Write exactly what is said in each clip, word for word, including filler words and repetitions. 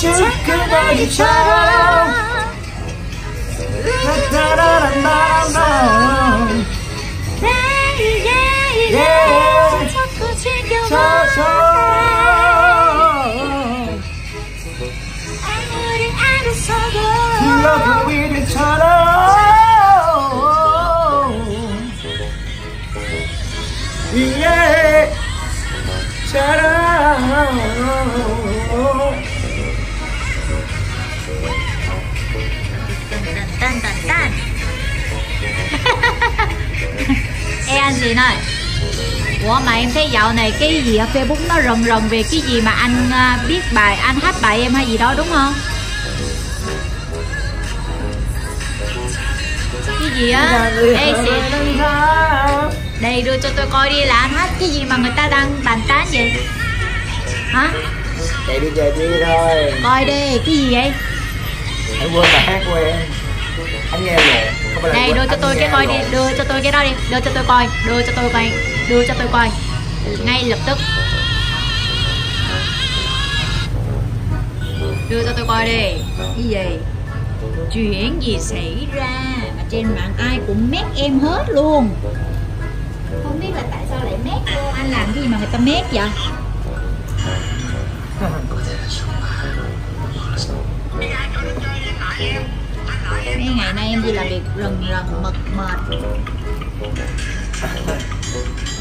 출근하기 전 나를 자꾸 지겨워져 아무리 알았어도 흘러가고 이들처럼 위에 자랑 딴딴딴 Andy nói ủa mà em thấy dạo này cái gì ở Facebook nó rần rần về cái gì mà anh biết bài, anh hát bài em hay gì đó đúng không? Cái gì á? Ê xịt đây đưa cho tôi coi đi, là anh hát cái gì mà người ta đang bàn tán vậy? Hả? Để đi về đi thôi. Coi đi, cái gì vậy? Hãy quên bài hát của em. Anh nghe rồi. Đây đưa cho tôi cái coi đi, đưa cho tôi cái đó đi, đưa cho tôi coi, đưa cho tôi coi, đưa cho tôi coi. Ngay lập tức. Đưa cho tôi coi đi. Cái gì? Chuyện gì xảy ra mà trên mạng ai cũng mét em hết luôn. Không biết là tại sao lại mét luôn. Anh làm cái gì mà người ta mét vậy? Mấy ngày nay em đi làm việc rần rần mệt mệt.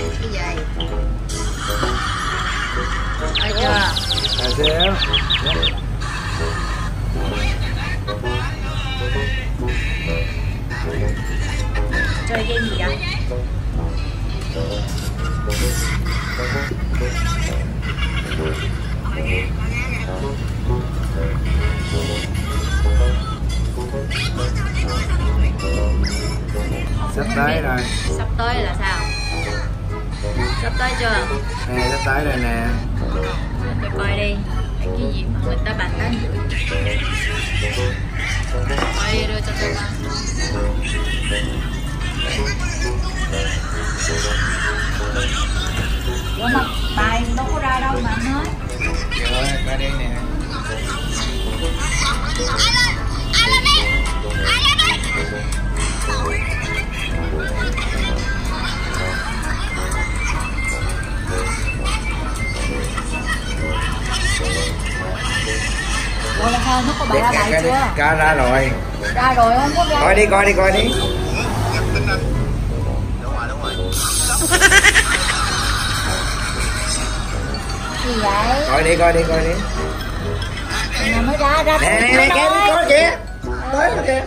Cái gì? Ôi chưa? Tại sao? Chơi game gì vậy? Sắp tới rồi. Sắp tới là sao? Sắp tới chưa? Nè, sắp tới rồi nè. Để coi đi. Cái gì mà người ta bàn tán dữ. Coi đi, đưa cho tôi coi. Ủa mà bài đâu có ra đâu mà anh nói. Rồi, ra đây nè. Ủa là sao nó có bài ra bài chưa? Ca ra rồi. Ra rồi không có ra. Coi đi, coi đi, coi đi. Đúng rồi, đúng rồi. Gì vậy? Coi đi, coi đi, coi đi. Nè mới ra ra. Nè nè nè kìa, coi kìa. Tới rồi kìa.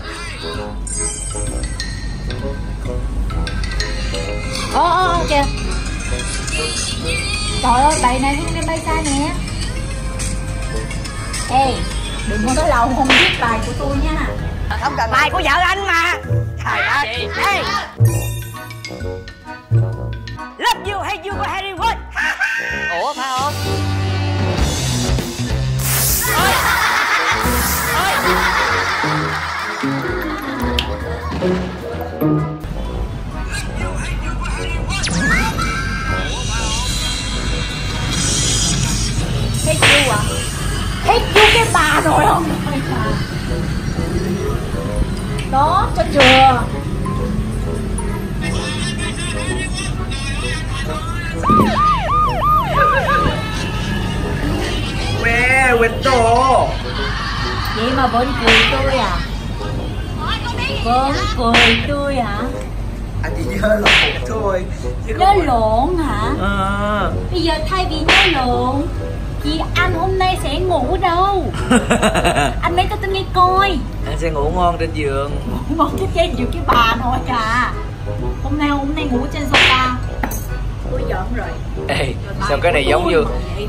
Ô ô ô kìa. Trời ơi, bài này không nên bay xa nè. Ê, đừng có nói lâu không biết bài của tôi nha. Không cần bài của vợ anh mà. Trời ơi. Ê. Love you, hate you của Harry Wood. Ủa phải không? Ôi. Ôi. Hết vô cái bà rồi không? Đó, cho chừa. Quê, quê tổ. Vậy mà vẫn cười tôi à? Vẫn cười tôi hả? Anh chỉ nhớ lộn thôi. Nhớ lộn hả? À. Bây giờ thay vì nhớ lộn chị anh hôm nay sẽ ngủ đâu. Anh mấy tôi tin nghe coi. Anh sẽ ngủ ngon trên giường. Ngủ ngon chứ trên giường cái bà nội à. Hôm nay hôm nay ngủ trên sofa. Tôi giỡn rồi. Ê, sao cái này giống như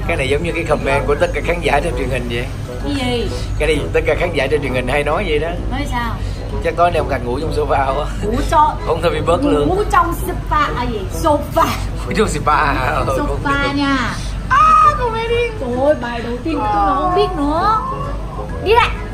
cái này giống như cái comment của tất cả khán giả trên truyền hình vậy? Cái gì? Cái này tất cả khán giả trên truyền hình hay nói vậy đó. Nói sao? Chắc tối nay ông cần ngủ trong sofa quá. Ngủ cho. Không thôi bị bớt lương. Ngủ trong sofa à gì? Sofa. Ngủ trong sofa. Sofa nha. Ôi bài đầu tiên của tôi mà không biết nữa. Đi lại.